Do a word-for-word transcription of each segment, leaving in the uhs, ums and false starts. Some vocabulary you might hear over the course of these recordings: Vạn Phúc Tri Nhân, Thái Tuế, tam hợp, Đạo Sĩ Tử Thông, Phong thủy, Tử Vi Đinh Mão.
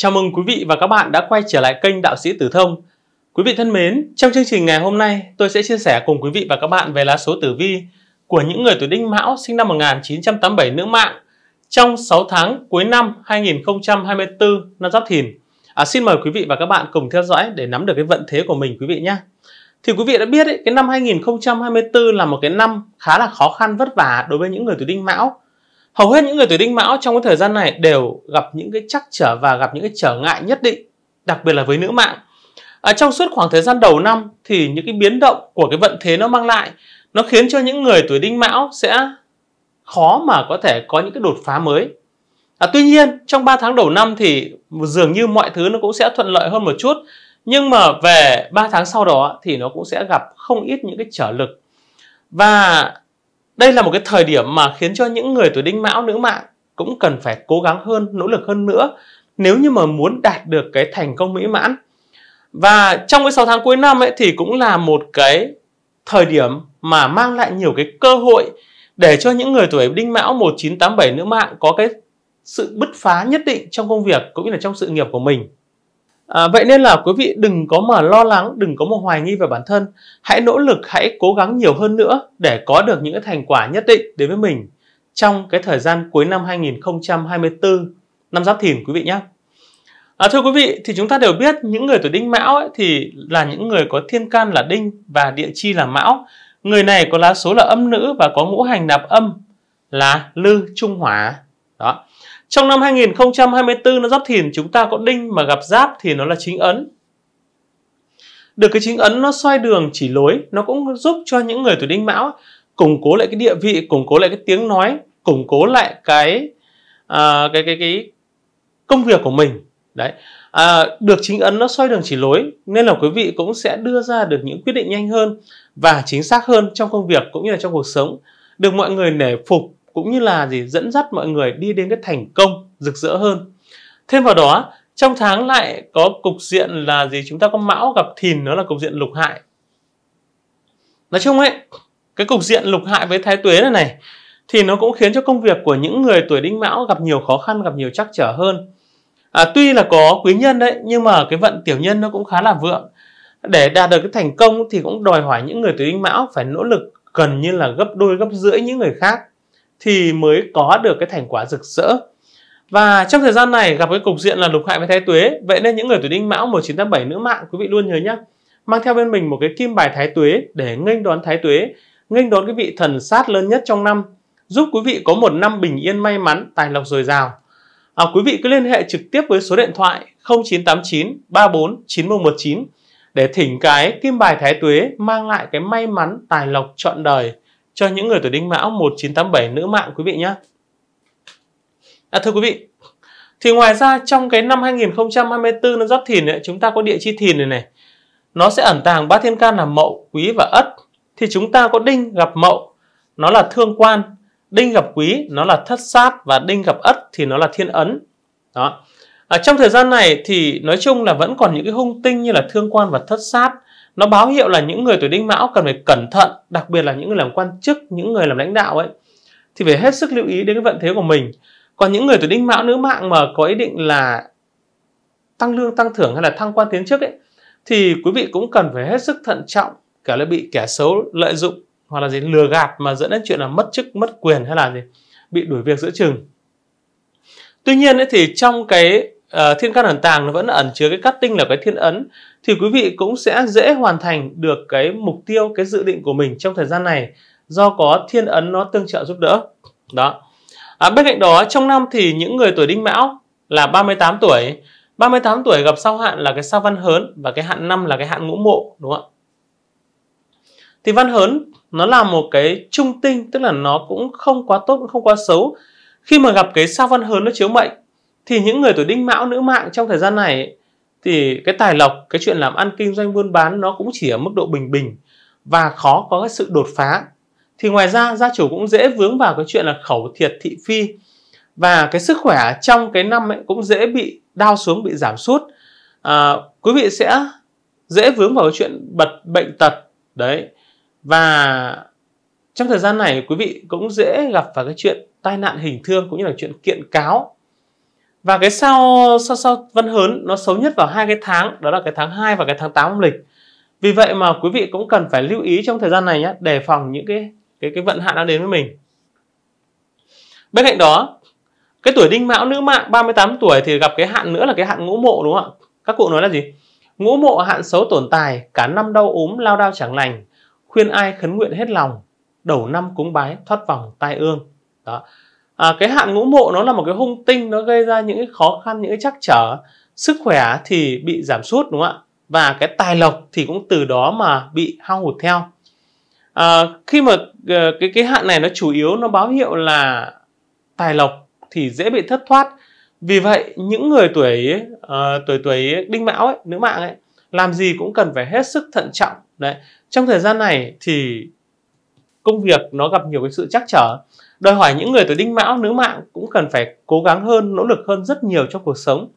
Chào mừng quý vị và các bạn đã quay trở lại kênh Đạo Sĩ Tử Thông. Quý vị thân mến, trong chương trình ngày hôm nay tôi sẽ chia sẻ cùng quý vị và các bạn về lá số tử vi của những người tuổi Đinh Mão sinh năm một nghìn chín trăm tám mươi bảy nữ mạng trong sáu tháng cuối năm hai nghìn không trăm hai mươi tư năm Giáp Thìn. À, xin mời quý vị và các bạn cùng theo dõi để nắm được cái vận thế của mình quý vị nhé. Thì quý vị đã biết ấy, cái năm hai nghìn không trăm hai mươi tư là một cái năm khá là khó khăn vất vả đối với những người tuổi Đinh Mão. Hầu hết những người tuổi Đinh Mão trong cái thời gian này đều gặp những cái trắc trở và gặp những cái trở ngại nhất định, đặc biệt là với nữ mạng. À, trong suốt khoảng thời gian đầu năm thì những cái biến động của cái vận thế nó mang lại, nó khiến cho những người tuổi Đinh Mão sẽ khó mà có thể có những cái đột phá mới. À, tuy nhiên trong ba tháng đầu năm thì dường như mọi thứ nó cũng sẽ thuận lợi hơn một chút, nhưng mà về ba tháng sau đó thì nó cũng sẽ gặp không ít những cái trở lực. Và đây là một cái thời điểm mà khiến cho những người tuổi Đinh Mão nữ mạng cũng cần phải cố gắng hơn, nỗ lực hơn nữa nếu như mà muốn đạt được cái thành công mỹ mãn. Và trong cái sáu tháng cuối năm ấy thì cũng là một cái thời điểm mà mang lại nhiều cái cơ hội để cho những người tuổi Đinh Mão một nghìn chín trăm tám mươi bảy nữ mạng có cái sự bứt phá nhất định trong công việc cũng như là trong sự nghiệp của mình. À, vậy nên là quý vị đừng có mà lo lắng, đừng có một hoài nghi về bản thân. Hãy nỗ lực, hãy cố gắng nhiều hơn nữa để có được những cái thành quả nhất định đến với mình trong cái thời gian cuối năm hai nghìn không trăm hai mươi tư, năm Giáp Thìn quý vị nhé. À, thưa quý vị, thì chúng ta đều biết những người tuổi Đinh Mão ấy, thì là những người có thiên can là Đinh và địa chi là Mão. Người này có lá số là âm nữ và có ngũ hành nạp âm là Lư, Trung, Hỏa. Đó. Trong năm hai nghìn không trăm hai mươi tư nó Giáp Thìn, chúng ta có Đinh mà gặp Giáp thì nó là chính ấn. Được cái chính ấn nó soi đường chỉ lối, nó cũng giúp cho những người tuổi Đinh Mão củng cố lại cái địa vị, củng cố lại cái tiếng nói, củng cố lại cái à, cái, cái cái công việc của mình. Đấy. À, được chính ấn nó soi đường chỉ lối nên là quý vị cũng sẽ đưa ra được những quyết định nhanh hơn và chính xác hơn trong công việc cũng như là trong cuộc sống, được mọi người nể phục, cũng như là gì dẫn dắt mọi người đi đến cái thành công rực rỡ hơn. Thêm vào đó, trong tháng lại có cục diện là gì chúng ta có Mão gặp Thìn, nó là cục diện lục hại. Nói chung ấy, cái cục diện lục hại với Thái Tuế này này thì nó cũng khiến cho công việc của những người tuổi Đinh Mão gặp nhiều khó khăn, gặp nhiều trắc trở hơn. À, tuy là có quý nhân đấy, nhưng mà cái vận tiểu nhân nó cũng khá là vượng. Để đạt được cái thành công thì cũng đòi hỏi những người tuổi Đinh Mão phải nỗ lực gần như là gấp đôi, gấp rưỡi những người khác thì mới có được cái thành quả rực rỡ. Và trong thời gian này gặp cái cục diện là lục hại với Thái Tuế, vậy nên những người tuổi Đinh Mão một nghìn chín trăm tám mươi bảy nữ mạng quý vị luôn nhớ nhá, mang theo bên mình một cái kim bài Thái Tuế để nghênh đón Thái Tuế, nghênh đón cái vị thần sát lớn nhất trong năm, giúp quý vị có một năm bình yên, may mắn, tài lộc dồi dào. À, quý vị cứ liên hệ trực tiếp với số điện thoại không chín tám chín ba bốn chín một một chín để thỉnh cái kim bài Thái Tuế mang lại cái may mắn, tài lộc trọn đời cho những người tuổi Đinh Mão một nghìn chín trăm tám mươi bảy nữ mạng quý vị nhé. À, thưa quý vị, thì ngoài ra trong cái năm hai nghìn không trăm hai mươi tư nó Giáp Thìn ấy, chúng ta có địa chi Thìn này này, nó sẽ ẩn tàng ba thiên can là Mậu, Quý và Ất. Thì chúng ta có Đinh gặp Mậu, nó là thương quan, Đinh gặp Quý nó là thất sát, và Đinh gặp Ất thì nó là thiên ấn. Đó. À, trong thời gian này thì nói chung là vẫn còn những cái hung tinh như là thương quan và thất sát. Nó báo hiệu là những người tuổi Đinh Mão cần phải cẩn thận, đặc biệt là những người làm quan chức, những người làm lãnh đạo ấy, thì phải hết sức lưu ý đến cái vận thế của mình. Còn những người tuổi Đinh Mão nữ mạng mà có ý định là tăng lương, tăng thưởng hay là thăng quan tiến chức ấy, thì quý vị cũng cần phải hết sức thận trọng, kẻ là bị kẻ xấu lợi dụng hoặc là gì lừa gạt mà dẫn đến chuyện là mất chức, mất quyền hay là gì bị đuổi việc giữa chừng. Tuy nhiên ấy, thì trong cái À, thiên can ẩn tàng nó vẫn ẩn chứa cái cát tinh là cái thiên ấn, thì quý vị cũng sẽ dễ hoàn thành được cái mục tiêu, cái dự định của mình trong thời gian này do có thiên ấn nó tương trợ giúp đỡ. Đó. À, bên cạnh đó trong năm thì những người tuổi Đinh Mão là ba mươi tám tuổi, ba mươi tám tuổi gặp sao hạn là cái sao Văn Hớn và cái hạn năm là cái hạn Ngũ Mộ, đúng không ạ? Thì Văn Hớn nó là một cái trung tinh, tức là nó cũng không quá tốt cũng không quá xấu. Khi mà gặp cái sao Văn Hớn nó chiếu mệnh thì những người tuổi Đinh Mão nữ mạng trong thời gian này thì cái tài lộc, cái chuyện làm ăn kinh doanh buôn bán nó cũng chỉ ở mức độ bình bình và khó có cái sự đột phá. Thì ngoài ra gia chủ cũng dễ vướng vào cái chuyện là khẩu thiệt thị phi, và cái sức khỏe trong cái năm ấy cũng dễ bị đao xuống, bị giảm sút. À, quý vị sẽ dễ vướng vào cái chuyện bật bệnh tật đấy, và trong thời gian này quý vị cũng dễ gặp vào cái chuyện tai nạn hình thương cũng như là chuyện kiện cáo. Và cái sao sao sao Vân Hớn nó xấu nhất vào hai cái tháng, đó là cái tháng hai và cái tháng tám âm lịch. Vì vậy mà quý vị cũng cần phải lưu ý trong thời gian này nhé, đề phòng những cái cái cái vận hạn đang đến với mình. Bên cạnh đó, cái tuổi Đinh Mão nữ mạng ba mươi tám tuổi thì gặp cái hạn nữa là cái hạn ngũ mộ, đúng không ạ? Các cụ nói là gì? Ngũ mộ hạn xấu tồn tại, cả năm đau ốm lao đao chẳng lành, khuyên ai khấn nguyện hết lòng, đầu năm cúng bái thoát vòng tai ương. Đó. À, cái hạn ngũ mộ nó là một cái hung tinh, nó gây ra những cái khó khăn, những cái trắc trở, sức khỏe thì bị giảm sút, đúng không ạ? Và cái tài lộc thì cũng từ đó mà bị hao hụt theo. À, khi mà cái cái hạn này nó chủ yếu nó báo hiệu là tài lộc thì dễ bị thất thoát. Vì vậy những người tuổi uh, tuổi tuổi Đinh Mão ấy, nữ mạng ấy, làm gì cũng cần phải hết sức thận trọng đấy. Trong thời gian này thì công việc nó gặp nhiều cái sự trắc trở, đòi hỏi những người tuổi Đinh Mão nữ mạng cũng cần phải cố gắng hơn, nỗ lực hơn rất nhiều trong cuộc sống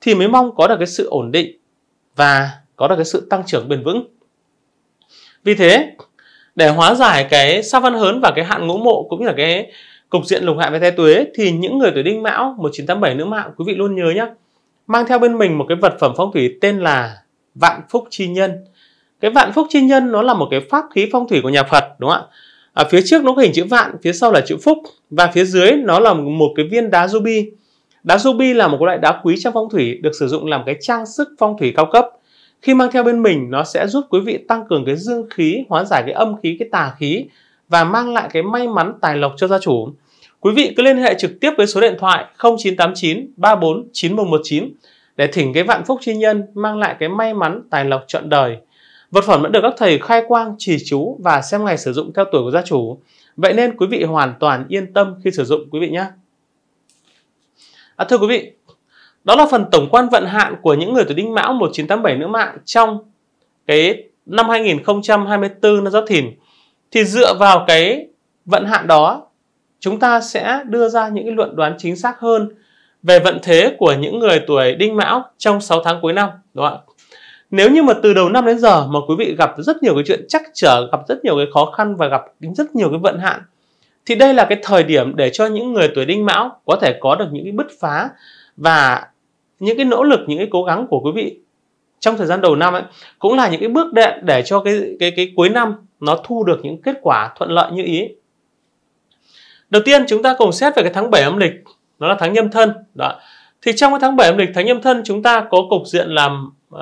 thì mới mong có được cái sự ổn định và có được cái sự tăng trưởng bền vững. Vì thế, để hóa giải cái sao Vân Hớn và cái hạn ngũ mộ cũng như là cái cục diện lục hại với Thái Tuế thì những người tuổi Đinh Mão một chín tám bảy nữ mạng, quý vị luôn nhớ nhé, mang theo bên mình một cái vật phẩm phong thủy tên là Vạn Phúc Tri Nhân. Cái Vạn Phúc Tri Nhân nó là một cái pháp khí phong thủy của nhà Phật, đúng không ạ? Ở phía trước nó có hình chữ vạn, phía sau là chữ phúc, và phía dưới nó là một cái viên đá ruby. Đá ruby là một loại đá quý trong phong thủy, được sử dụng làm cái trang sức phong thủy cao cấp. Khi mang theo bên mình, nó sẽ giúp quý vị tăng cường cái dương khí, hóa giải cái âm khí, cái tà khí và mang lại cái may mắn tài lộc cho gia chủ. Quý vị cứ liên hệ trực tiếp với số điện thoại không chín tám chín ba bốn chín một một chín để thỉnh cái Vạn Phúc Tri Nhân mang lại cái may mắn tài lộc trọn đời. Vật phẩm vẫn được các thầy khai quang, trì chú và xem ngày sử dụng theo tuổi của gia chủ. Vậy nên quý vị hoàn toàn yên tâm khi sử dụng, quý vị nhé. À, thưa quý vị, đó là phần tổng quan vận hạn của những người tuổi Đinh Mão một chín tám bảy nữ mạng trong cái năm hai nghìn không trăm hai mươi tư năm Giáp Thìn. Thì dựa vào cái vận hạn đó, chúng ta sẽ đưa ra những cái luận đoán chính xác hơn về vận thế của những người tuổi Đinh Mão trong sáu tháng cuối năm, đúng không ạ? Nếu như mà từ đầu năm đến giờ mà quý vị gặp rất nhiều cái chuyện trắc trở, gặp rất nhiều cái khó khăn và gặp rất nhiều cái vận hạn, thì đây là cái thời điểm để cho những người tuổi Đinh Mão có thể có được những cái bứt phá và những cái nỗ lực, những cái cố gắng của quý vị trong thời gian đầu năm ấy, cũng là những cái bước đệm để cho cái cái cái cuối năm nó thu được những kết quả thuận lợi như ý. Đầu tiên chúng ta cùng xét về cái tháng bảy âm lịch, nó là tháng Nhâm Thân. Đó. Thì trong cái tháng bảy âm lịch, tháng Nhâm Thân chúng ta có cục diện làm uh,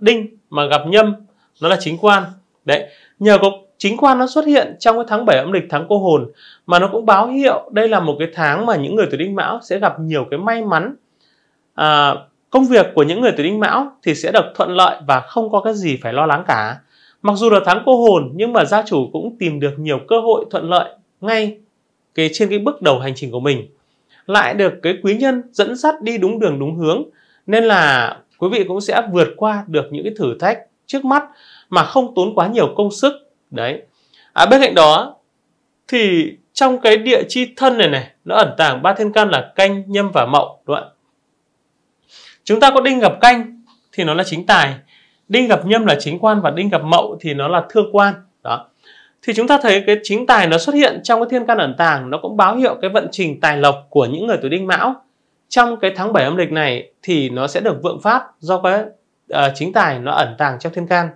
Đinh mà gặp Nhâm, nó là chính quan. Đấy, nhờ có chính quan nó xuất hiện trong cái tháng bảy âm lịch, tháng cô hồn, mà nó cũng báo hiệu đây là một cái tháng mà những người tuổi Đinh Mão sẽ gặp nhiều cái may mắn. À, công việc của những người tuổi Đinh Mão thì sẽ được thuận lợi và không có cái gì phải lo lắng cả. Mặc dù là tháng cô hồn nhưng mà gia chủ cũng tìm được nhiều cơ hội thuận lợi ngay cái trên cái bước đầu hành trình của mình, lại được cái quý nhân dẫn dắt đi đúng đường đúng hướng, nên là quý vị cũng sẽ vượt qua được những cái thử thách trước mắt mà không tốn quá nhiều công sức. Đấy. À, bên cạnh đó thì trong cái địa chi thân này này, nó ẩn tàng ba thiên can là Canh, Nhâm và Mậu, đúng không ạ? Chúng ta có Đinh gặp Canh thì nó là chính tài, Đinh gặp Nhâm là chính quan và Đinh gặp Mậu thì nó là thương quan. Đó. Thì chúng ta thấy cái chính tài nó xuất hiện trong cái thiên can ẩn tàng, nó cũng báo hiệu cái vận trình tài lộc của những người tuổi Đinh Mão trong cái tháng bảy âm lịch này thì nó sẽ được vượng phát do cái uh, chính tài nó ẩn tàng trong thiên can.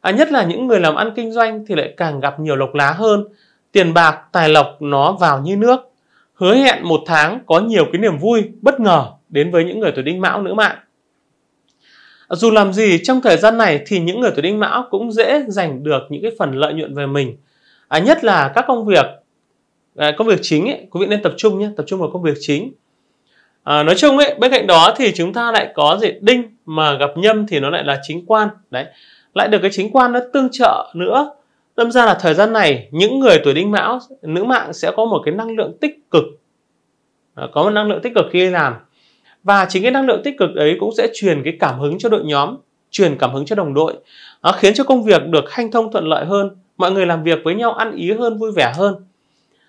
À, nhất là những người làm ăn kinh doanh thì lại càng gặp nhiều lộc lá hơn, tiền bạc, tài lộc nó vào như nước. Hứa hẹn một tháng có nhiều cái niềm vui, bất ngờ đến với những người tuổi Đinh Mão nữ mạng. À, dù làm gì trong thời gian này thì những người tuổi Đinh Mão cũng dễ giành được những cái phần lợi nhuận về mình. À, nhất là các công việc, à, công việc chính ấy, quý vị nên tập trung nhé, tập trung vào công việc chính. À, nói chung ấy, bên cạnh đó thì chúng ta lại có gì Đinh mà gặp Nhâm thì nó lại là chính quan. Đấy. Lại được cái chính quan nó tương trợ nữa. Đâm ra là thời gian này những người tuổi Đinh Mão nữ mạng sẽ có một cái năng lượng tích cực, có một năng lượng tích cực khi làm, và chính cái năng lượng tích cực ấy cũng sẽ truyền cái cảm hứng cho đội nhóm, truyền cảm hứng cho đồng đội. Nó khiến cho công việc được hanh thông thuận lợi hơn, mọi người làm việc với nhau ăn ý hơn, vui vẻ hơn.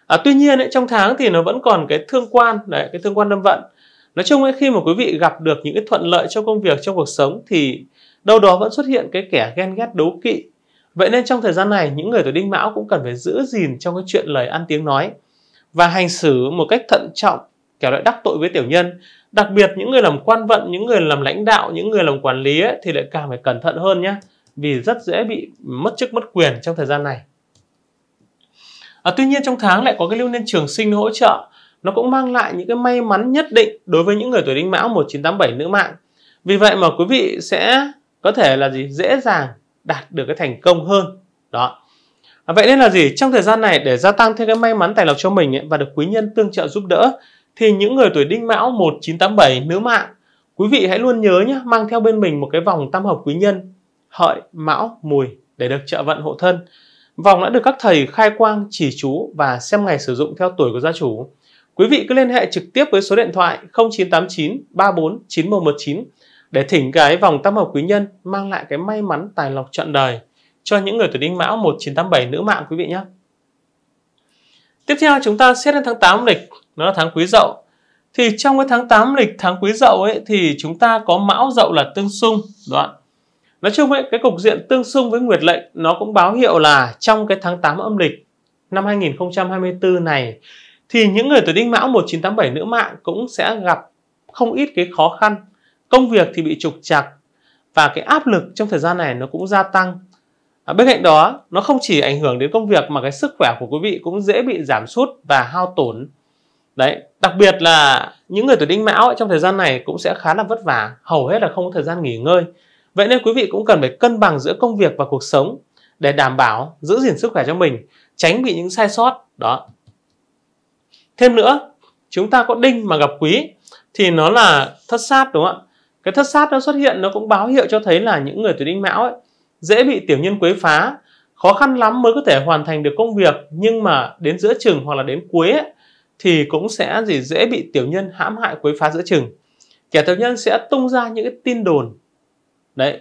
À, tuy nhiên ấy, trong tháng thì nó vẫn còn cái thương quan, đấy, cái thương quan đâm vận. Nói chung ấy, khi mà quý vị gặp được những cái thuận lợi trong công việc, trong cuộc sống thì đâu đó vẫn xuất hiện cái kẻ ghen ghét đố kỵ. Vậy nên trong thời gian này những người tuổi Đinh Mão cũng cần phải giữ gìn trong cái chuyện lời ăn tiếng nói và hành xử một cách thận trọng, kẻo lại đắc tội với tiểu nhân. Đặc biệt những người làm quan vận, những người làm lãnh đạo, những người làm quản lý ấy, thì lại càng phải cẩn thận hơn nhé, vì rất dễ bị mất chức mất quyền trong thời gian này. À, tuy nhiên trong tháng lại có cái lưu niên trường sinh hỗ trợ, nó cũng mang lại những cái may mắn nhất định đối với những người tuổi Đinh Mão một chín tám bảy nữ mạng. Vì vậy mà quý vị sẽ có thể là gì dễ dàng đạt được cái thành công hơn đó. À, vậy nên là gì trong thời gian này để gia tăng thêm cái may mắn tài lộc cho mình ấy, và được quý nhân tương trợ giúp đỡ, thì những người tuổi Đinh Mão một chín tám bảy nữ mạng, quý vị hãy luôn nhớ nhé, mang theo bên mình một cái vòng tam hợp quý nhân Hợi, Mão, Mùi để được trợ vận hộ thân. Vòng đã được các thầy khai quang chỉ chú và xem ngày sử dụng theo tuổi của gia chủ. Quý vị cứ liên hệ trực tiếp với số điện thoại không chín tám chín ba bốn chín một một chín để thỉnh cái vòng tam hợp quý nhân mang lại cái may mắn tài lộc trọn đời cho những người tuổi Đinh Mão một chín tám bảy nữ mạng quý vị nhé. Tiếp theo chúng ta xét đến tháng tám lịch, nó là tháng Quý Dậu. Thì trong cái tháng tám lịch tháng Quý Dậu ấy thì chúng ta có Mão Dậu là tương xung đó. Nói chung ấy, cái cục diện tương xung với nguyệt lệnh nó cũng báo hiệu là trong cái tháng tám âm lịch năm hai nghìn không trăm hai mươi tư này thì những người tuổi Đinh Mão một chín tám bảy nữ mạng cũng sẽ gặp không ít cái khó khăn. Công việc thì bị trục trặc và cái áp lực trong thời gian này nó cũng gia tăng. À, bên cạnh đó nó không chỉ ảnh hưởng đến công việc mà cái sức khỏe của quý vị cũng dễ bị giảm sút và hao tổn. Đấy, đặc biệt là những người tuổi Đinh Mão ấy, trong thời gian này cũng sẽ khá là vất vả, hầu hết là không có thời gian nghỉ ngơi. Vậy nên quý vị cũng cần phải cân bằng giữa công việc và cuộc sống để đảm bảo giữ gìn sức khỏe cho mình, tránh bị những sai sót đó. Thêm nữa, chúng ta có Đinh mà gặp Quý thì nó là thất sát đúng không ạ? Cái thất sát nó xuất hiện nó cũng báo hiệu cho thấy là những người tuổi Đinh Mão ấy dễ bị tiểu nhân quấy phá, khó khăn lắm mới có thể hoàn thành được công việc, nhưng mà đến giữa chừng hoặc là đến cuối ấy, thì cũng sẽ gì dễ bị tiểu nhân hãm hại quấy phá giữa chừng. Kẻ tiểu nhân sẽ tung ra những cái tin đồn đấy,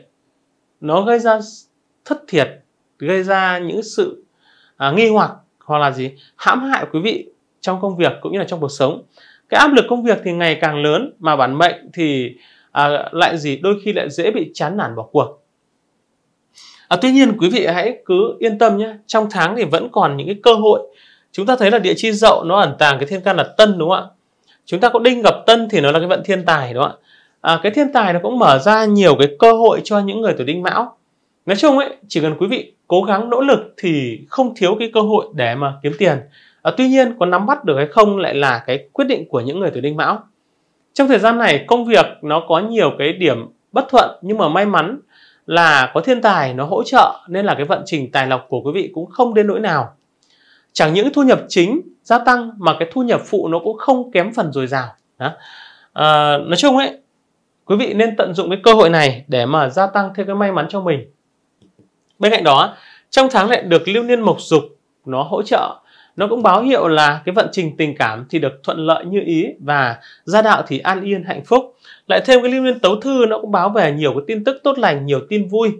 nó gây ra thất thiệt, gây ra những sự à, nghi hoặc hoặc là gì hãm hại quý vị trong công việc cũng như là trong cuộc sống. Cái áp lực công việc thì ngày càng lớn, mà bản mệnh thì à, lại gì đôi khi lại dễ bị chán nản bỏ cuộc. À, tuy nhiên quý vị hãy cứ yên tâm nhé, trong tháng thì vẫn còn những cái cơ hội. Chúng ta thấy là địa chi Dậu nó ẩn tàng cái thiên can là Tân đúng không ạ? Chúng ta có Đinh gặp Tân thì nó là cái vận thiên tài đúng không ạ? À, cái thiên tài nó cũng mở ra nhiều cái cơ hội cho những người tuổi Đinh Mão. Nói chung ấy, chỉ cần quý vị cố gắng nỗ lực thì không thiếu cái cơ hội để mà kiếm tiền. À, tuy nhiên có nắm bắt được hay không lại là cái quyết định của những người tuổi Đinh Mão. Trong thời gian này công việc nó có nhiều cái điểm bất thuận, nhưng mà may mắn là có thiên tài nó hỗ trợ nên là cái vận trình tài lộc của quý vị cũng không đến nỗi nào. Chẳng những thu nhập chính gia tăng mà cái thu nhập phụ nó cũng không kém phần dồi dào. À, nói chung ấy, quý vị nên tận dụng cái cơ hội này để mà gia tăng thêm cái may mắn cho mình. Bên cạnh đó, trong tháng lại được lưu niên mộc dục nó hỗ trợ, nó cũng báo hiệu là cái vận trình tình cảm thì được thuận lợi như ý và gia đạo thì an yên hạnh phúc. Lại thêm cái lưu niên tấu thư nó cũng báo về nhiều cái tin tức tốt lành, nhiều tin vui.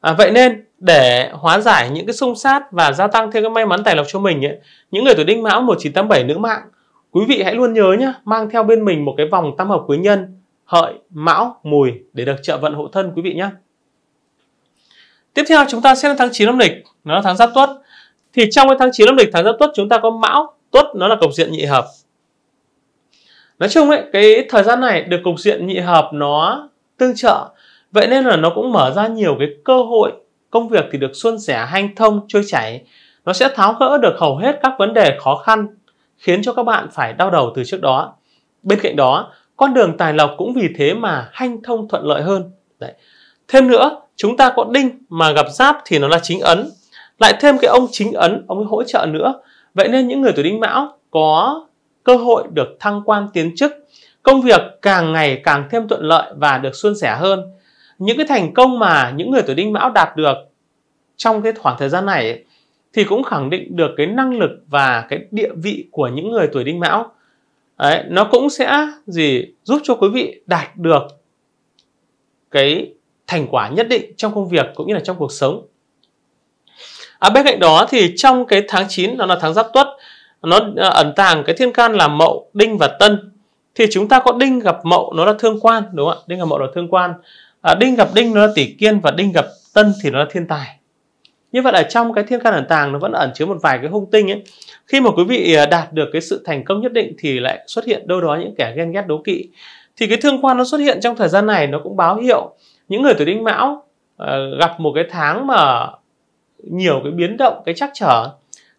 À, vậy nên để hóa giải những cái xung sát và gia tăng thêm cái may mắn tài lộc cho mình ấy, những người tuổi Đinh Mão một chín tám bảy nữ mạng, quý vị hãy luôn nhớ nhé, mang theo bên mình một cái vòng tam hợp quý nhân Hợi, Mão, Mùi để được trợ vận hộ thân quý vị nhé. Tiếp theo chúng ta sẽ đến tháng chín âm lịch, nó là tháng Giáp Tuất. Thì trong cái tháng chín âm lịch tháng Giáp Tuất chúng ta có Mão Tuất, nó là cục diện nhị hợp. Nói chung ấy, cái thời gian này được cục diện nhị hợp nó tương trợ, vậy nên là nó cũng mở ra nhiều cái cơ hội. Công việc thì được suôn sẻ, hanh thông, trôi chảy. Nó sẽ tháo gỡ được hầu hết các vấn đề khó khăn khiến cho các bạn phải đau đầu từ trước đó. Bên cạnh đó, con đường tài lộc cũng vì thế mà hanh thông thuận lợi hơn. Đấy. Thêm nữa, chúng ta có Đinh mà gặp Giáp thì nó là chính ấn. Lại thêm cái ông chính ấn, ông ấy hỗ trợ nữa. Vậy nên những người tuổi Đinh Mão có cơ hội được thăng quan tiến chức. Công việc càng ngày càng thêm thuận lợi và được suôn sẻ hơn. Những cái thành công mà những người tuổi Đinh Mão đạt được trong cái khoảng thời gian này ấy, thì cũng khẳng định được cái năng lực và cái địa vị của những người tuổi Đinh Mão. Đấy, nó cũng sẽ gì giúp cho quý vị đạt được cái thành quả nhất định trong công việc cũng như là trong cuộc sống. À, bên cạnh đó thì trong cái tháng chín, nó là tháng Giáp Tuất, nó ẩn tàng cái thiên can là Mậu, Đinh và Tân. Thì chúng ta có Đinh gặp Mậu, nó là thương quan đúng không ạ? Đinh gặp Mậu là thương quan. À, Đinh gặp Đinh nó là tỷ kiên và Đinh gặp Tân thì nó là thiên tài. Như vậy ở trong cái thiên can ẩn tàng nó vẫn ẩn chứa một vài cái hung tinh ấy. Khi mà quý vị đạt được cái sự thành công nhất định thì lại xuất hiện đâu đó những kẻ ghen ghét đố kỵ. Thì cái thương quan nó xuất hiện trong thời gian này nó cũng báo hiệu những người tuổi Đinh Mão uh, gặp một cái tháng mà nhiều cái biến động, cái trắc trở.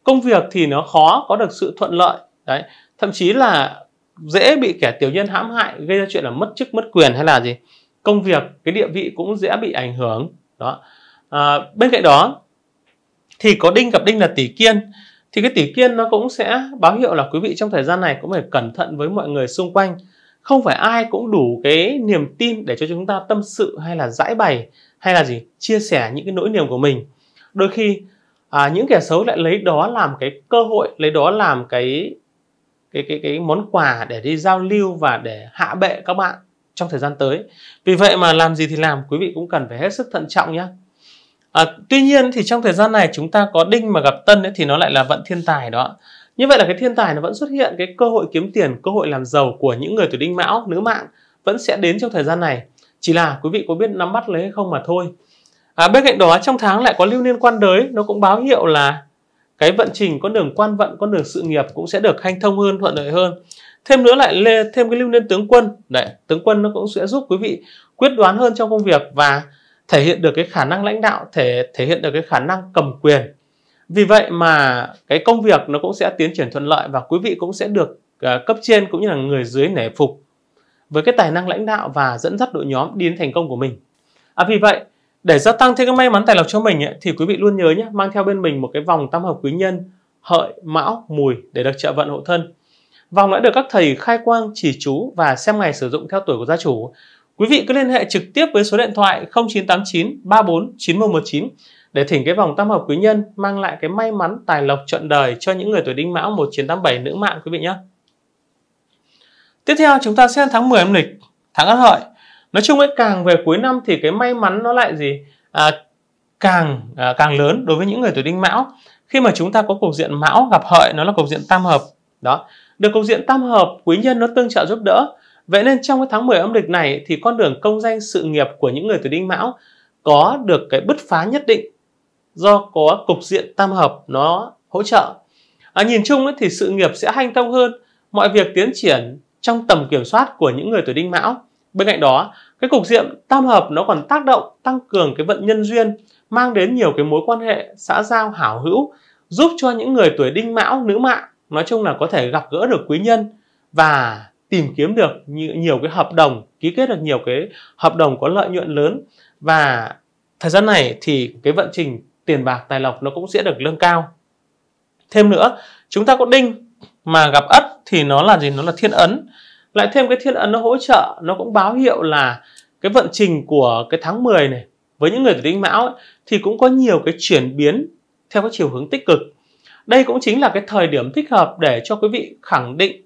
Công việc thì nó khó có được sự thuận lợi. Đấy, thậm chí là dễ bị kẻ tiểu nhân hãm hại, gây ra chuyện là mất chức, mất quyền hay là gì. Công việc, cái địa vị cũng dễ bị ảnh hưởng. Đó. À, bên cạnh đó thì có đinh gặp đinh là tỷ kiên. Thì cái tỷ kiên nó cũng sẽ báo hiệu là quý vị trong thời gian này cũng phải cẩn thận với mọi người xung quanh. Không phải ai cũng đủ cái niềm tin để cho chúng ta tâm sự hay là giải bày hay là gì, chia sẻ những cái nỗi niềm của mình. Đôi khi à, những kẻ xấu lại lấy đó làm cái cơ hội, lấy đó làm cái cái cái cái món quà để đi giao lưu và để hạ bệ các bạn trong thời gian tới. Vì vậy mà làm gì thì làm, quý vị cũng cần phải hết sức thận trọng nhé. À, tuy nhiên thì trong thời gian này chúng ta có đinh mà gặp tân ấy, thì nó lại là vận thiên tài đó. Như vậy là cái thiên tài nó vẫn xuất hiện, cái cơ hội kiếm tiền, cơ hội làm giàu của những người tuổi Đinh Mão, nữ mạng vẫn sẽ đến trong thời gian này. Chỉ là quý vị có biết nắm bắt lấy hay không mà thôi. À, bên cạnh đó trong tháng lại có lưu niên quan đới, nó cũng báo hiệu là cái vận trình, con đường quan vận, con đường sự nghiệp cũng sẽ được hanh thông hơn, thuận lợi hơn. Thêm nữa lại lê, thêm cái lưu niên tướng quân. Đấy, tướng quân nó cũng sẽ giúp quý vị quyết đoán hơn trong công việc và thể hiện được cái khả năng lãnh đạo, thể, thể hiện được cái khả năng cầm quyền. Vì vậy mà cái công việc nó cũng sẽ tiến triển thuận lợi và quý vị cũng sẽ được uh, cấp trên cũng như là người dưới nể phục với cái tài năng lãnh đạo và dẫn dắt đội nhóm đi đến thành công của mình. À, vì vậy, để gia tăng thêm cái may mắn tài lộc cho mình ấy, thì quý vị luôn nhớ nhé, mang theo bên mình một cái vòng tam hợp quý nhân hợi, mão, mùi để được trợ vận hộ thân. Vòng đã được các thầy khai quang, chỉ chú và xem ngày sử dụng theo tuổi của gia chủ. Quý vị cứ liên hệ trực tiếp với số điện thoại không chín tám chín ba bốn chín một một chín để thỉnh cái vòng tam hợp quý nhân mang lại cái may mắn tài lộc trọn đời cho những người tuổi Đinh Mão một chín tám bảy nữ mạng quý vị nhé. Tiếp theo chúng ta xem tháng mười âm lịch, tháng Ất Hợi. Nói chung ấy, càng về cuối năm thì cái may mắn nó lại gì à, càng à, càng lớn đối với những người tuổi Đinh Mão. Khi mà chúng ta có cục diện Mão gặp Hợi, nó là cục diện tam hợp đó, được cục diện tam hợp quý nhân nó tương trợ giúp đỡ. Vậy nên trong cái tháng mười âm lịch này thì con đường công danh sự nghiệp của những người tuổi Đinh Mão có được cái bứt phá nhất định do có cục diện tam hợp nó hỗ trợ. À, nhìn chung ấy, thì sự nghiệp sẽ hanh thông hơn, mọi việc tiến triển trong tầm kiểm soát của những người tuổi Đinh Mão. Bên cạnh đó, cái cục diện tam hợp nó còn tác động tăng cường cái vận nhân duyên, mang đến nhiều cái mối quan hệ xã giao hảo hữu, giúp cho những người tuổi Đinh Mão nữ mạng nói chung là có thể gặp gỡ được quý nhân và tìm kiếm được nhiều cái hợp đồng, ký kết được nhiều cái hợp đồng có lợi nhuận lớn. Và thời gian này thì cái vận trình tiền bạc tài lộc nó cũng sẽ được lương cao. Thêm nữa, chúng ta có đinh mà gặp ất thì nó là gì? Nó là thiên ấn. Lại thêm cái thiên ấn nó hỗ trợ, nó cũng báo hiệu là cái vận trình của cái tháng mười này với những người tuổi Đinh Mão ấy, thì cũng có nhiều cái chuyển biến theo các chiều hướng tích cực. Đây cũng chính là cái thời điểm thích hợp để cho quý vị khẳng định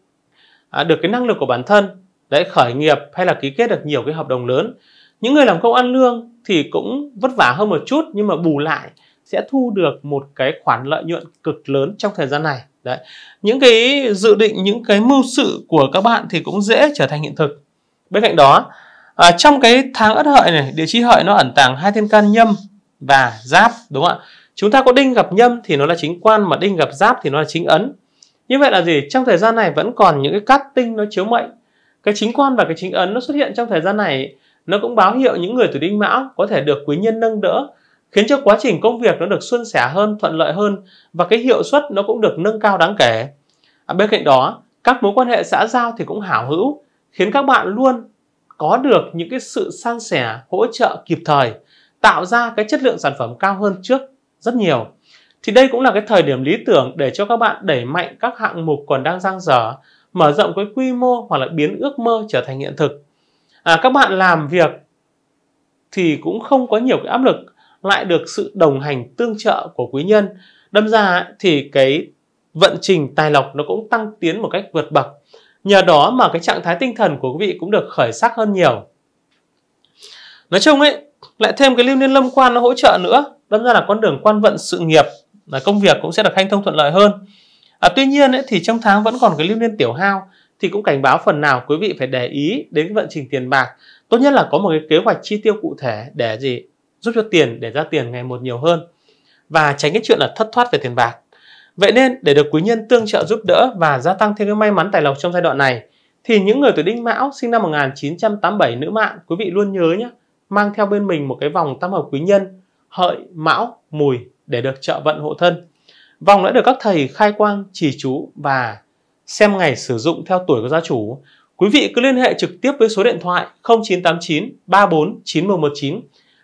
à, được cái năng lực của bản thân, để khởi nghiệp hay là ký kết được nhiều cái hợp đồng lớn. Những người làm công ăn lương thì cũng vất vả hơn một chút, nhưng mà bù lại sẽ thu được một cái khoản lợi nhuận cực lớn trong thời gian này. Đấy. Những cái dự định, những cái mưu sự của các bạn thì cũng dễ trở thành hiện thực. Bên cạnh đó, à, trong cái tháng Ất Hợi này, địa chi Hợi nó ẩn tàng hai thiên can Nhâm và Giáp, đúng không ạ? Chúng ta có đinh gặp Nhâm thì nó là chính quan, mà đinh gặp Giáp thì nó là chính ấn. Như vậy là gì? Trong thời gian này vẫn còn những cái cát tinh nó chiếu mệnh. Cái chính quan và cái chính ấn nó xuất hiện trong thời gian này, nó cũng báo hiệu những người tuổi Đinh Mão có thể được quý nhân nâng đỡ, khiến cho quá trình công việc nó được suôn sẻ hơn, thuận lợi hơn, và cái hiệu suất nó cũng được nâng cao đáng kể. À, bên cạnh đó, các mối quan hệ xã giao thì cũng hảo hữu, khiến các bạn luôn có được những cái sự san sẻ, hỗ trợ kịp thời, tạo ra cái chất lượng sản phẩm cao hơn trước rất nhiều. Thì đây cũng là cái thời điểm lý tưởng để cho các bạn đẩy mạnh các hạng mục còn đang dang dở, mở rộng cái quy mô hoặc là biến ước mơ trở thành hiện thực. À, các bạn làm việc thì cũng không có nhiều cái áp lực, lại được sự đồng hành tương trợ của quý nhân. Đâm ra thì cái vận trình tài lộc nó cũng tăng tiến một cách vượt bậc. Nhờ đó mà cái trạng thái tinh thần của quý vị cũng được khởi sắc hơn nhiều. Nói chung ấy, lại thêm cái lưu niên lâm quan nó hỗ trợ nữa, đâm ra là con đường quan vận sự nghiệp là công việc cũng sẽ được hanh thông thuận lợi hơn. À, tuy nhiên ấy, thì trong tháng vẫn còn cái lưu niên tiểu hao thì cũng cảnh báo phần nào quý vị phải để ý đến vận trình tiền bạc. Tốt nhất là có một cái kế hoạch chi tiêu cụ thể để gì giúp cho tiền, để ra tiền ngày một nhiều hơn. và tránh cái chuyện là thất thoát về tiền bạc. Vậy nên để được quý nhân tương trợ giúp đỡ và gia tăng thêm cái may mắn tài lộc trong giai đoạn này, thì những người tuổi Đinh Mão sinh năm một nghìn chín trăm tám mươi bảy nữ mạng, quý vị luôn nhớ nhé, mang theo bên mình một cái vòng tam hợp quý nhân Hợi, Mão, Mùi để được trợ vận hộ thân. Vòng đã được các thầy khai quang, trì chú và xem ngày sử dụng theo tuổi của gia chủ. Quý vị cứ liên hệ trực tiếp với số điện thoại không chín tám chín ba bốn chín một một chín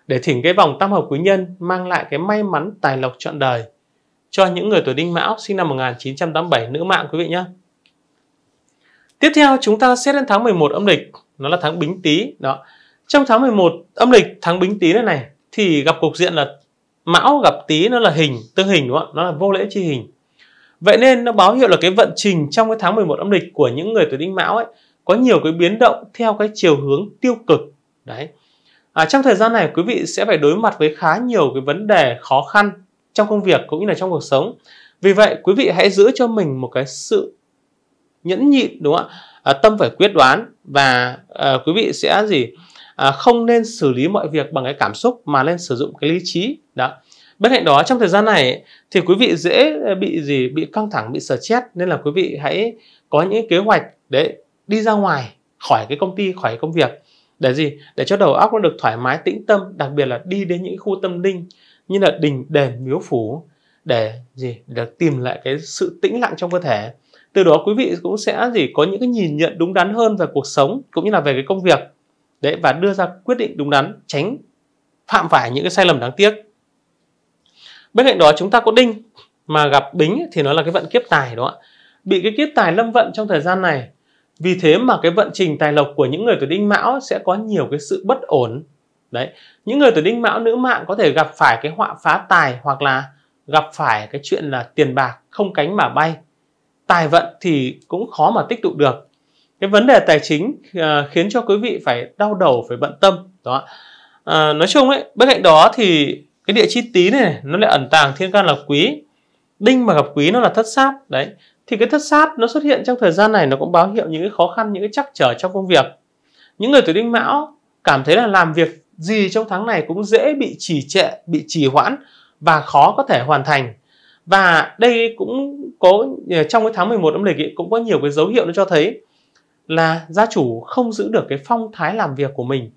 để thỉnh cái vòng tam hợp quý nhân mang lại cái may mắn tài lộc trọn đời cho những người tuổi Đinh Mão sinh năm một nghìn chín trăm tám mươi bảy nữ mạng quý vị nhé. Tiếp theo chúng ta xét đến tháng mười một âm lịch, nó là tháng Bính Tý đó. Trong tháng mười một âm lịch, tháng Bính Tý này này thì gặp cục diện là Mão gặp Tý, nó là hình tương hình đúng không? Nó là vô lễ chi hình. Vậy nên nó báo hiệu là cái vận trình trong cái tháng mười một âm lịch của những người tuổi Đinh Mão ấy có nhiều cái biến động theo cái chiều hướng tiêu cực đấy. À, trong thời gian này quý vị sẽ phải đối mặt với khá nhiều cái vấn đề khó khăn trong công việc cũng như là trong cuộc sống. Vì vậy quý vị hãy giữ cho mình một cái sự nhẫn nhịn đúng không ạ? À, tâm phải quyết đoán và à, quý vị sẽ gì à, không nên xử lý mọi việc bằng cái cảm xúc mà nên sử dụng cái lý trí đó. Bên cạnh đó trong thời gian này thì quý vị dễ bị gì bị căng thẳng, bị stress, nên là quý vị hãy có những kế hoạch đấy, đi ra ngoài khỏi cái công ty, khỏi công việc để gì để cho đầu óc nó được thoải mái, tĩnh tâm, đặc biệt là đi đến những khu tâm linh như là đình đền, miếu phủ để gì để tìm lại cái sự tĩnh lặng trong cơ thể. Từ đó quý vị cũng sẽ gì có những cái nhìn nhận đúng đắn hơn về cuộc sống cũng như là về cái công việc đấy, và đưa ra quyết định đúng đắn, tránh phạm phải những cái sai lầm đáng tiếc. Bên cạnh đó chúng ta có Đinh mà gặp Bính thì nó là cái vận kiếp tài đó, bị cái kiếp tài lâm vận trong thời gian này. Vì thế mà cái vận trình tài lộc của những người tuổi Đinh Mão sẽ có nhiều cái sự bất ổn đấy. Những người tuổi Đinh Mão nữ mạng có thể gặp phải cái họa phá tài, hoặc là gặp phải cái chuyện là tiền bạc không cánh mà bay, tài vận thì cũng khó mà tích tụ được. Cái vấn đề tài chính à, khiến cho quý vị phải đau đầu, phải bận tâm đó. À, nói chung ấy, bên cạnh đó thì cái địa chi Tý này, này nó lại ẩn tàng thiên can là Quý. Đinh mà gặp Quý nó là thất sát đấy. Thì cái thất sát nó xuất hiện trong thời gian này nó cũng báo hiệu những cái khó khăn, những cái trắc trở trong công việc. Những người tuổi Đinh Mão cảm thấy là làm việc gì trong tháng này cũng dễ bị trì trệ, bị trì hoãn và khó có thể hoàn thành. Và đây cũng có trong cái tháng mười một âm lịch ấy, cũng có nhiều cái dấu hiệu nó cho thấy là gia chủ không giữ được cái phong thái làm việc của mình.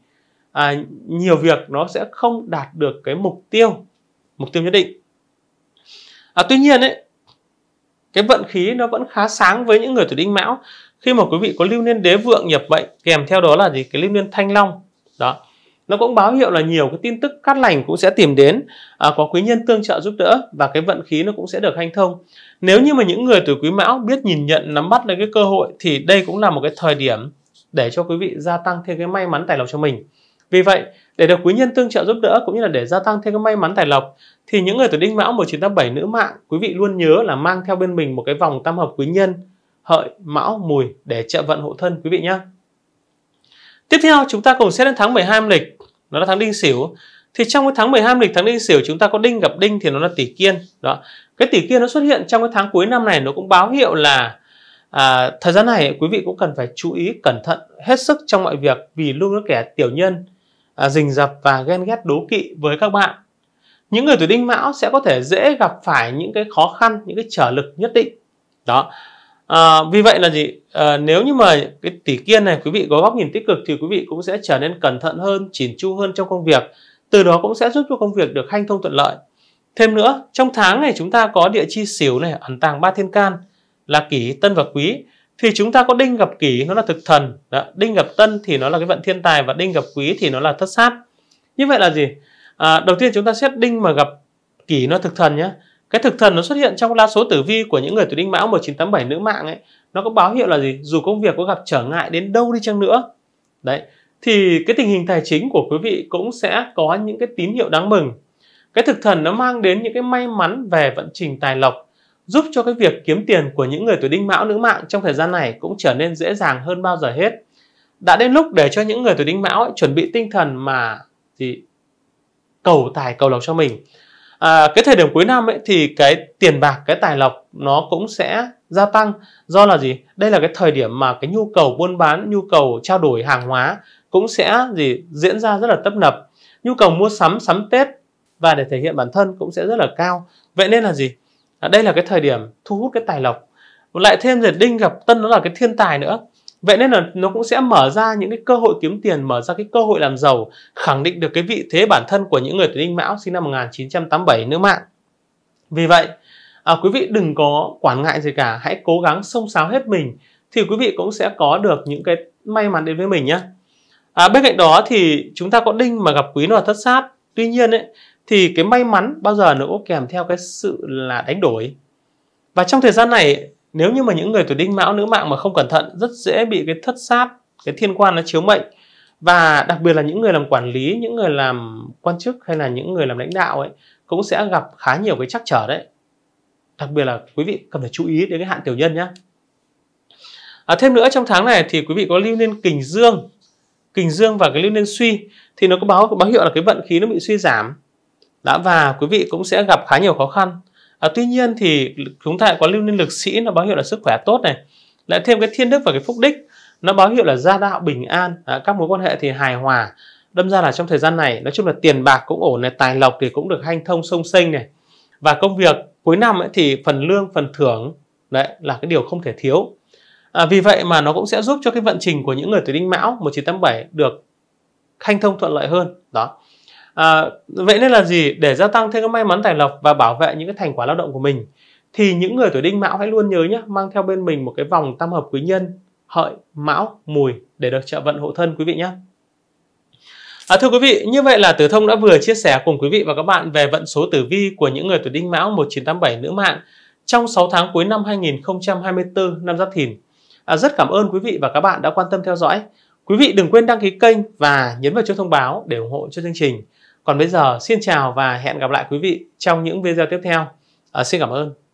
À, nhiều việc nó sẽ không đạt được cái mục tiêu, mục tiêu nhất định. À, tuy nhiên ấy, cái vận khí nó vẫn khá sáng với những người tuổi Đinh Mão khi mà quý vị có lưu niên Đế Vượng nhập mệnh, kèm theo đó là gì cái lưu niên Thanh Long đó. Nó cũng báo hiệu là nhiều cái tin tức cát lành cũng sẽ tìm đến, à, có quý nhân tương trợ giúp đỡ và cái vận khí nó cũng sẽ được hanh thông. Nếu như mà những người tuổi Quý Mão biết nhìn nhận, nắm bắt được cái cơ hội thì đây cũng là một cái thời điểm để cho quý vị gia tăng thêm cái may mắn tài lộc cho mình. Vì vậy, để được quý nhân tương trợ giúp đỡ cũng như là để gia tăng thêm cái may mắn tài lộc thì những người tuổi Đinh Mão một nghìn chín trăm tám mươi bảy nữ mạng, quý vị luôn nhớ là mang theo bên mình một cái vòng tam hợp quý nhân Hợi, Mão, Mùi để trợ vận hộ thân quý vị nhé. Tiếp theo chúng ta cùng xét đến tháng mười hai âm lịch, nó là tháng Đinh Sửu. Thì trong cái tháng mười hai âm lịch, tháng Đinh Sửu chúng ta có Đinh gặp Đinh thì nó là Tỷ Kiên đó. Cái Tỷ Kiên nó xuất hiện trong cái tháng cuối năm này nó cũng báo hiệu là à, thời gian này quý vị cũng cần phải chú ý cẩn thận hết sức trong mọi việc, vì luôn có kẻ tiểu nhân à, rình rập và ghen ghét đố kỵ với các bạn. Những người tuổi Đinh Mão sẽ có thể dễ gặp phải những cái khó khăn, những cái trở lực nhất định đó. À, vì vậy là gì? À, nếu như mà cái Tỷ Kiên này quý vị có góc nhìn tích cực thì quý vị cũng sẽ trở nên cẩn thận hơn, chỉn chu hơn trong công việc. Từ đó cũng sẽ giúp cho công việc được hanh thông thuận lợi. Thêm nữa, trong tháng này chúng ta có địa chi Sửu này, ẩn tàng ba thiên can là Kỷ, Tân và Quý. Thì chúng ta có Đinh gặp Kỷ nó là thực thần, đó. Đinh gặp Tân thì nó là cái vận thiên tài và Đinh gặp Quý thì nó là thất sát. Như vậy là gì? À, đầu tiên chúng ta xét Đinh mà gặp Kỷ nó thực thần nhé. Cái thực thần nó xuất hiện trong la số tử vi của những người tuổi Đinh Mão một nghìn chín trăm tám mươi bảy nữ mạng ấy, nó có báo hiệu là gì? Dù công việc có gặp trở ngại đến đâu đi chăng nữa đấy, thì cái tình hình tài chính của quý vị cũng sẽ có những cái tín hiệu đáng mừng. Cái thực thần nó mang đến những cái may mắn về vận trình tài lộc, giúp cho cái việc kiếm tiền của những người tuổi Đinh Mão nữ mạng trong thời gian này cũng trở nên dễ dàng hơn bao giờ hết. Đã đến lúc để cho những người tuổi Đinh Mão ấy, chuẩn bị tinh thần mà thì cầu tài cầu lộc cho mình. À, cái thời điểm cuối năm ấy thì cái tiền bạc, cái tài lộc nó cũng sẽ gia tăng, do là gì đây là cái thời điểm mà cái nhu cầu buôn bán, nhu cầu trao đổi hàng hóa cũng sẽ gì diễn ra rất là tấp nập. Nhu cầu mua sắm sắm Tết và để thể hiện bản thân cũng sẽ rất là cao. Vậy nên là gì? À, đây là cái thời điểm thu hút cái tài lộc. Lại thêm rồi Đinh gặp Tân nó là cái thiên tài nữa. Vậy nên là nó cũng sẽ mở ra những cái cơ hội kiếm tiền, mở ra cái cơ hội làm giàu, khẳng định được cái vị thế bản thân của những người tuổi Đinh Mão sinh năm một nghìn chín trăm tám mươi bảy nữ mạng. Vì vậy, à, quý vị đừng có quản ngại gì cả, hãy cố gắng xông xáo hết mình thì quý vị cũng sẽ có được những cái may mắn đến với mình nhé. À, bên cạnh đó thì chúng ta có Đinh mà gặp Quý nó là thất sát. Tuy nhiên ấy, thì cái may mắn bao giờ nó cũng kèm theo cái sự là đánh đổi. Và trong thời gian này, nếu như mà những người tuổi Đinh Mão nữ mạng mà không cẩn thận rất dễ bị cái thất sát, cái thiên quan nó chiếu mệnh. Và đặc biệt là những người làm quản lý, những người làm quan chức hay là những người làm lãnh đạo ấy cũng sẽ gặp khá nhiều cái trắc trở đấy. Đặc biệt là quý vị cần phải chú ý đến cái hạn tiểu nhân nhé. À, thêm nữa trong tháng này thì quý vị có lưu niên Kình Dương, Kình Dương và cái lưu niên Suy thì nó có báo có báo hiệu là cái vận khí nó bị suy giảm. Đã, và quý vị cũng sẽ gặp khá nhiều khó khăn. À, tuy nhiên thì chúng ta có lưu niên Lực Sĩ nó báo hiệu là sức khỏe tốt này, lại thêm cái thiên đức và cái phúc đích nó báo hiệu là gia đạo bình an, à, các mối quan hệ thì hài hòa. Đâm ra là trong thời gian này nói chung là tiền bạc cũng ổn này, tài lộc thì cũng được hanh thông sông sinh này, và công việc cuối năm ấy thì phần lương phần thưởng đấy là cái điều không thể thiếu. À, vì vậy mà nó cũng sẽ giúp cho cái vận trình của những người tuổi Đinh Mão một nghìn chín trăm tám mươi bảy được hanh thông thuận lợi hơn đó. À, vậy nên là gì? Để gia tăng thêm cái may mắn tài lộc và bảo vệ những cái thành quả lao động của mình thì những người tuổi Đinh Mão hãy luôn nhớ nhé, mang theo bên mình một cái vòng tam hợp quý nhân Hợi, Mão, Mùi để được trợ vận hộ thân quý vị nhé. À, thưa quý vị, như vậy là Tử Thông đã vừa chia sẻ cùng quý vị và các bạn về vận số tử vi của những người tuổi Đinh Mão một nghìn chín trăm tám mươi bảy nữ mạng trong sáu tháng cuối năm hai nghìn không trăm hai mươi tư năm Giáp Thìn. À, rất cảm ơn quý vị và các bạn đã quan tâm theo dõi. Quý vị đừng quên đăng ký kênh và nhấn vào chuông thông báo để ủng hộ cho chương trình. Còn bây giờ, xin chào và hẹn gặp lại quý vị trong những video tiếp theo. À, xin cảm ơn.